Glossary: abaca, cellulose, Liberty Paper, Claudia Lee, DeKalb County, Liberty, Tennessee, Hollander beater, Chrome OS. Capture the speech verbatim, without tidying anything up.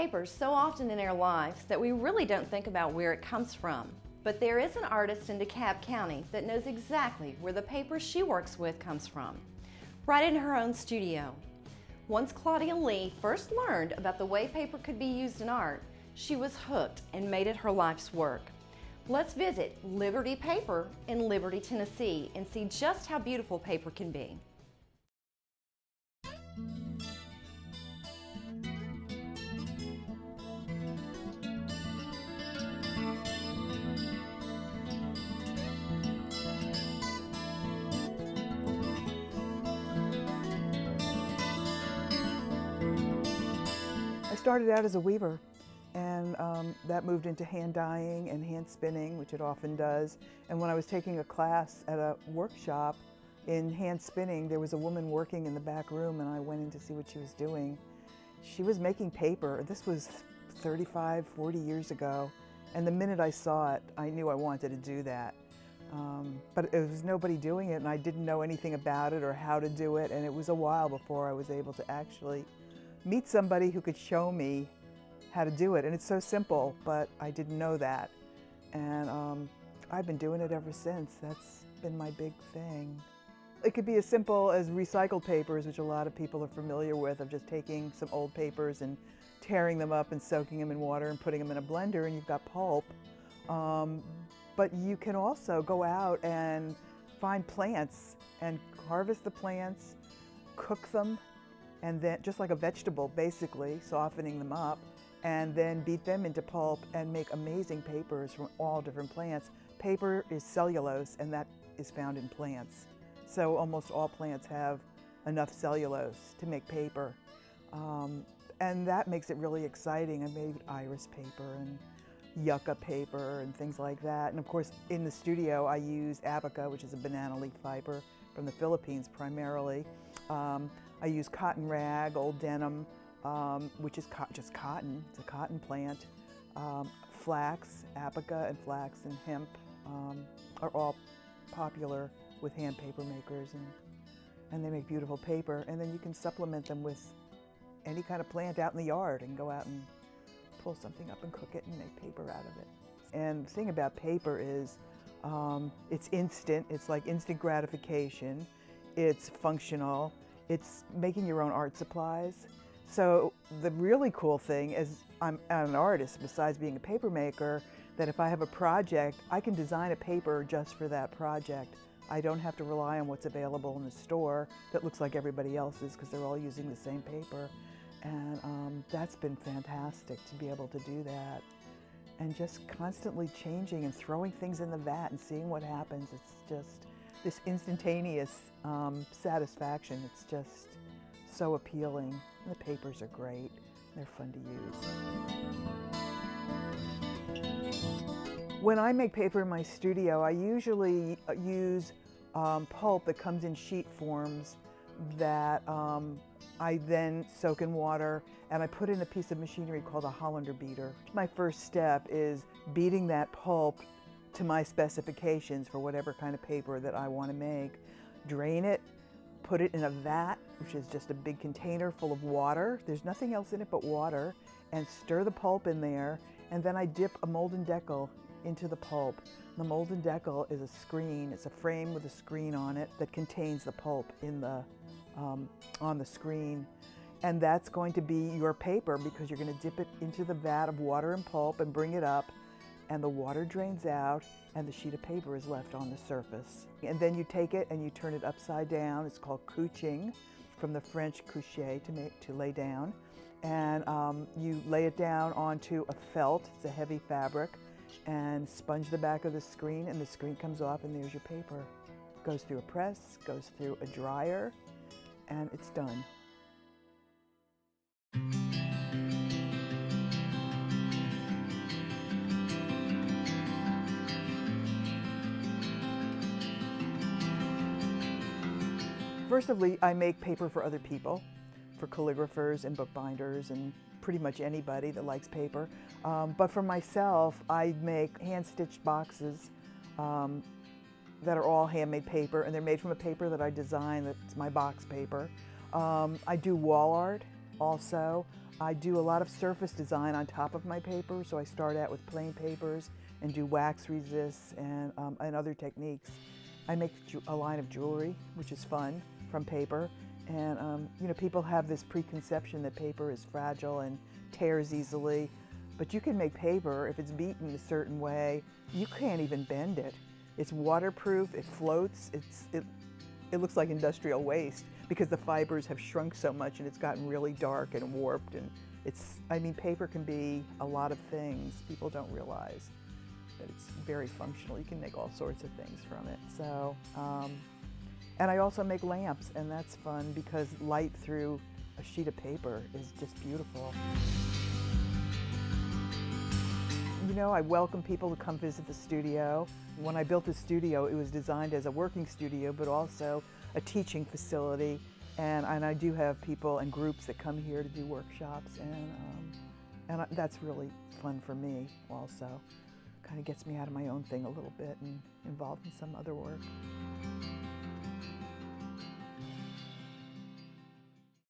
paper so often in our lives that we really don't think about where it comes from. But there is an artist in DeKalb County that knows exactly where the paper she works with comes from, right in her own studio. Once Claudia Lee first learned about the way paper could be used in art, she was hooked and made it her life's work. Let's visit Liberty Paper in Liberty, Tennessee, and see just how beautiful paper can be. I started out as a weaver, and um, that moved into hand dyeing and hand spinning, which it often does. And when I was taking a class at a workshop in hand spinning, there was a woman working in the back room, and I went in to see what she was doing. She was making paper. This was thirty-five, forty years ago, and the minute I saw it, I knew I wanted to do that. Um, but there was nobody doing it, and I didn't know anything about it or how to do it, and it was a while before I was able to actually meet somebody who could show me how to do it. And it's so simple, but I didn't know that. And um, I've been doing it ever since. That's been my big thing. It could be as simple as recycled papers, which a lot of people are familiar with, of just taking some old papers and tearing them up and soaking them in water and putting them in a blender, and you've got pulp. Um, but you can also go out and find plants and harvest the plants, cook them, and then just like a vegetable, basically softening them up, and then beat them into pulp and make amazing papers from all different plants. Paper is cellulose, and that is found in plants. So almost all plants have enough cellulose to make paper. Um, and that makes it really exciting. I made iris paper and yucca paper and things like that. And of course, in the studio, I use abaca, which is a banana leaf fiber from the Philippines primarily. Um, I use cotton rag, old denim, um, which is co just cotton. It's a cotton plant. Um, flax, abaca, and flax and hemp um, are all popular with hand paper makers, and, and they make beautiful paper. And then you can supplement them with any kind of plant out in the yard and go out and pull something up and cook it and make paper out of it. And the thing about paper is um, it's instant. It's like instant gratification. It's functional. It's making your own art supplies. So the really cool thing is I'm an artist, besides being a paper maker, that if I have a project, I can design a paper just for that project. I don't have to rely on what's available in the store that looks like everybody else's, because they're all using the same paper. And um, that's been fantastic to be able to do that. And just constantly changing and throwing things in the vat and seeing what happens. It's just this instantaneous um, satisfaction. It's just so appealing. And the papers are great. They're fun to use. When I make paper in my studio, I usually use um, pulp that comes in sheet forms that um, I then soak in water, and I put in a piece of machinery called a Hollander beater. My first step is beating that pulp to my specifications for whatever kind of paper that I want to make. Drain it, put it in a vat, which is just a big container full of water. There's nothing else in it but water, and stir the pulp in there, and then I dip a molten decal into the pulp. The molten decal is a screen. It's a frame with a screen on it that contains the pulp in the, um, on the screen. And that's going to be your paper, because you're going to dip it into the vat of water and pulp and bring it up, and the water drains out, and the sheet of paper is left on the surface. And then you take it and you turn it upside down. It's called couching, from the French coucher, to make, to lay down. And um, you lay it down onto a felt. It's a heavy fabric, and sponge the back of the screen, and the screen comes off, and there's your paper. Goes through a press, goes through a dryer, and it's done. Firstly, I make paper for other people, for calligraphers and bookbinders and pretty much anybody that likes paper. Um, but for myself, I make hand-stitched boxes um, that are all handmade paper, and they're made from a paper that I design that's my box paper. Um, I do wall art also. I do a lot of surface design on top of my paper, so I start out with plain papers and do wax resists and, um, and other techniques. I make a line of jewelry, which is fun, from paper. And um, you know, people have this preconception that paper is fragile and tears easily, but you can make paper, if it's beaten a certain way, you can't even bend it. It's waterproof, it floats, it's, it, it looks like industrial waste because the fibers have shrunk so much and it's gotten really dark and warped. And it's, I mean, paper can be a lot of things. People don't realize that it's very functional. You can make all sorts of things from it. So, um, and I also make lamps, and that's fun because light through a sheet of paper is just beautiful. You know, I welcome people to come visit the studio. When I built the studio, it was designed as a working studio, but also a teaching facility. And, and I do have people and groups that come here to do workshops, and, um, and I, that's really fun for me also. Kind of gets me out of my own thing a little bit and involved in some other work.